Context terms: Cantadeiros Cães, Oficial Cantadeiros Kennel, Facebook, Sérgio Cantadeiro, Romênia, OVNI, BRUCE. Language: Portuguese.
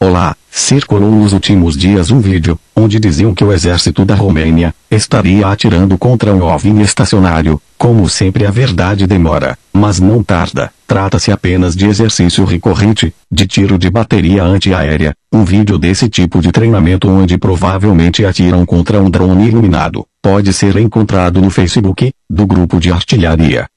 Olá, circulou nos últimos dias um vídeo, onde diziam que o exército da Romênia estaria atirando contra um OVNI estacionário. Como sempre, a verdade demora, mas não tarda. Trata-se apenas de exercício recorrente, de tiro de bateria antiaérea, um vídeo desse tipo de treinamento onde provavelmente atiram contra um drone iluminado. Pode ser encontrado no Facebook, do grupo de artilharia.